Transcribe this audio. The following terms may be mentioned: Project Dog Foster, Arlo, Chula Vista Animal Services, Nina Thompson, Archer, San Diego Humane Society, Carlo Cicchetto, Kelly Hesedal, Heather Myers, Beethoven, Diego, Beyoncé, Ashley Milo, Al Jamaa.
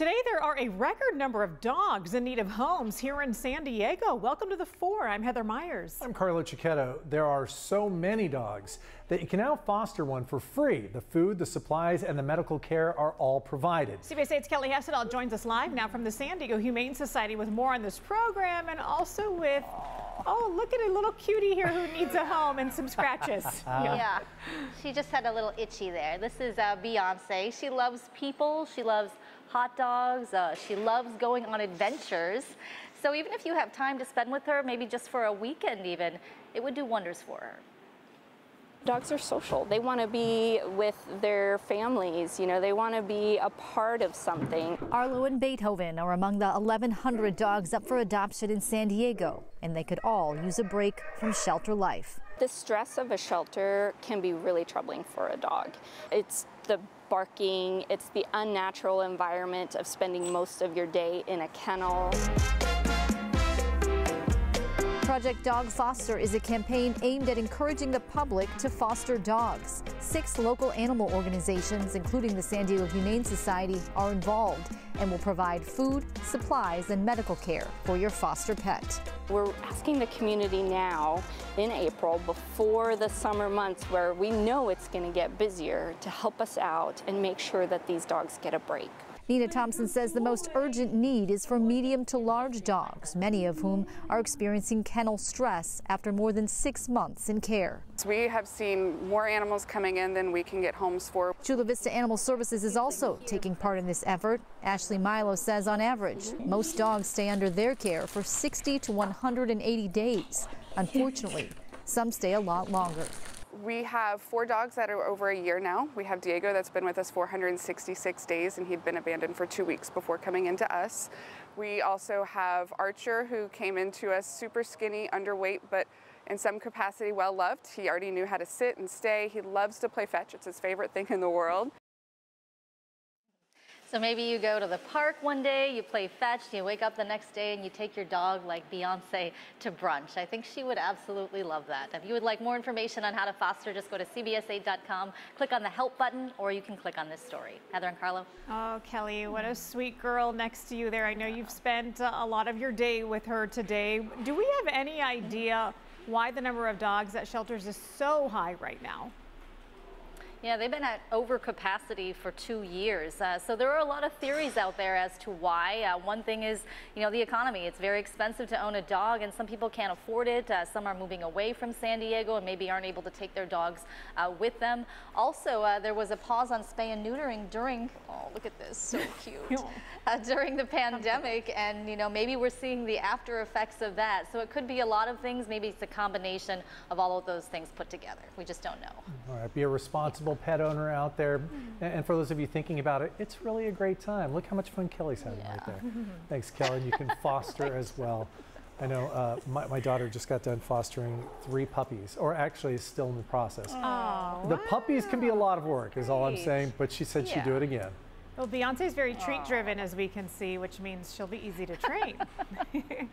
Today there are a record number of dogs in need of homes here in San Diego. Welcome to The Four. I'm Heather Myers. I'm Carlo Cicchetto. There are so many dogs that you can now foster one for free. The food, the supplies, and the medical care are all provided. CBS8's Kelly Hesedal joins us live now from the San Diego Humane Society with more on this program and also with, oh, look at a little cutie here who needs a home and some scratches. Yeah, she just had a little itchy there. This is Beyoncé. She loves people. She loves hot dogs. She loves going on adventures. So even if you have time to spend with her, maybe just for a weekend even, it would do wonders for her. Dogs are social. They want to be with their families, you know, they want to be a part of something. Arlo and Beethoven are among the 1,100 dogs up for adoption in San Diego, and they could all use a break from shelter life. The stress of a shelter can be really troubling for a dog. It's the barking, it's the unnatural environment of spending most of your day in a kennel. Project Dog Foster is a campaign aimed at encouraging the public to foster dogs. 6 local animal organizations, including the San Diego Humane Society, are involved and will provide food, supplies, and medical care for your foster pet. We're asking the community now, in April, before the summer months where we know it's going to get busier, to help us out and make sure that these dogs get a break. Nina Thompson says the most urgent need is for medium to large dogs, many of whom are experiencing kennel stress after more than 6 months in care. We have seen more animals coming in than we can get homes for. Chula Vista Animal Services is also taking part in this effort. Ashley Milo says on average, most dogs stay under their care for 60 to 180 days. Unfortunately, some stay a lot longer. We have 4 dogs that are over a year now. We have Diego that's been with us 466 days, and he'd been abandoned for 2 weeks before coming into us. We also have Archer, who came into us super skinny, underweight, but in some capacity well-loved. He already knew how to sit and stay. He loves to play fetch. It's his favorite thing in the world. So maybe you go to the park one day, you play fetch, you wake up the next day and you take your dog like Beyoncé to brunch. I think she would absolutely love that. If you would like more information on how to foster, just go to cbs8.com, click on the help button, or you can click on this story. Heather and Carlo. Oh, Kelly, what a sweet girl next to you there. I know you've spent a lot of your day with her today. Do we have any idea why the number of dogs at shelters is so high right now? Yeah, they've been at over capacity for 2 years. So there are a lot of theories out there as to why. One thing is, you know, the economy. It's very expensive to own a dog, and some people can't afford it. Some are moving away from San Diego and maybe aren't able to take their dogs with them. Also, there was a pause on spay and neutering during, oh, look at this, so cute, during the pandemic. And, you know, maybe we're seeing the after effects of that. So it could be a lot of things. Maybe it's a combination of all of those things put together. We just don't know. All right, be a responsible pet owner out there, and for those of you thinking about it, it's really a great time. Look how much fun Kelly's having right there. Thanks, Kelly. You can foster as well. I know my daughter just got done fostering 3 puppies, or actually is still in the process. Oh, the puppies can be a lot of work, is all I'm saying, but she said she'd do it again. Well, Beyoncé's very treat driven, as we can see, which means she'll be easy to train.